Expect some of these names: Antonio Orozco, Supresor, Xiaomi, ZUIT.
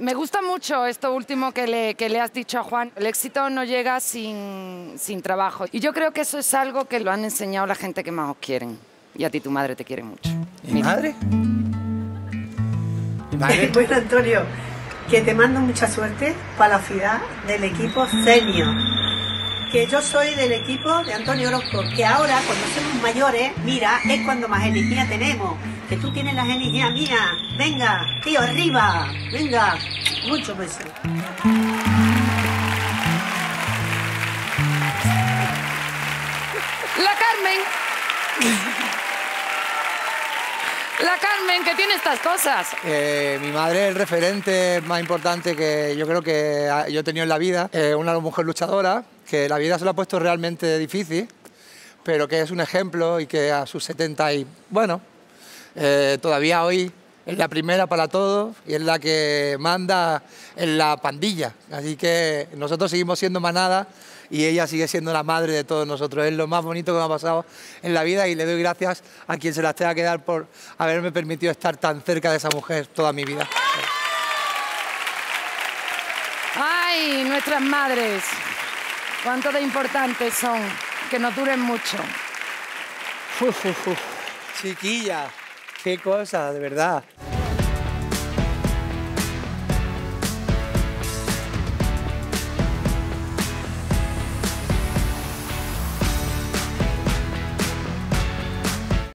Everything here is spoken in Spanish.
Me gusta mucho esto último que le has dicho a Juan. El éxito no llega sin trabajo. Y yo creo que eso es algo que lo han enseñado la gente que más os quieren. Y a ti tu madre te quiere mucho. ¿Mi madre? Bueno, Antonio, que te mando mucha suerte para la ciudad del equipo senior. Que yo soy del equipo de Antonio Orozco, que ahora, cuando somos mayores, mira, es cuando más energía tenemos. Que tú tienes las energías mías. Venga, tío, arriba. Venga, muchos besos. La Carmen. La Carmen, que tiene estas cosas. Mi madre es el referente más importante que yo creo que yo he tenido en la vida. Una mujer luchadora, que la vida se la ha puesto realmente difícil, pero que es un ejemplo y que a sus 70 y... Bueno, todavía hoy es la primera para todos y es la que manda en la pandilla. Así que nosotros seguimos siendo manada y ella sigue siendo la madre de todos nosotros. Es lo más bonito que me ha pasado en la vida y le doy gracias a quien se las tenga que dar por haberme permitido estar tan cerca de esa mujer toda mi vida. ¡Ay, nuestras madres! ¿Cuánto de importantes son? Que nos duren mucho. Chiquilla, qué cosa, de verdad.